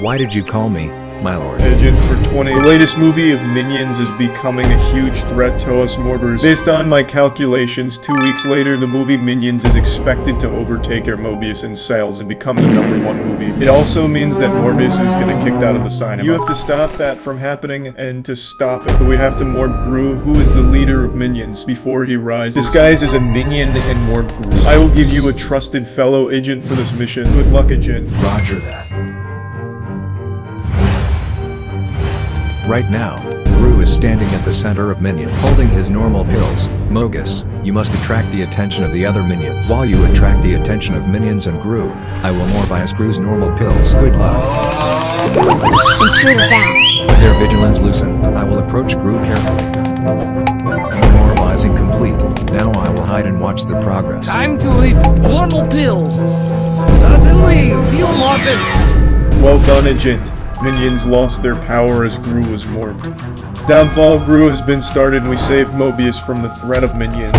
Why did you call me, my lord? Agent for 20. The latest movie of Minions is becoming a huge threat to us mortars. Based on my calculations, 2 weeks later, the movie Minions is expected to overtake Morbius in sales and become the #1 movie. It also means that Morbius is gonna kicked out of the cinema. You have to stop that from happening, and to stop it, we have to morb Gru, who is the leader of Minions, before he rises. Disguise as a minion and morb Gru. I will give you a trusted fellow agent for this mission. Good luck, agent. Roger that. Right now, Gru is standing at the center of Minions, holding his normal pills. Morbius, you must attract the attention of the other Minions. While you attract the attention of Minions and Gru, I will Morbius Gru's normal pills. Good luck. With their vigilance loosened, I will approach Gru carefully. Normalizing complete. Now I will hide and watch the progress. Time to eat normal pills. Suddenly, feel Morbius. Well done, agent. Minions lost their power as Gru was morbed. Downfall Gru has been started, and we saved Morbius from the threat of Minions.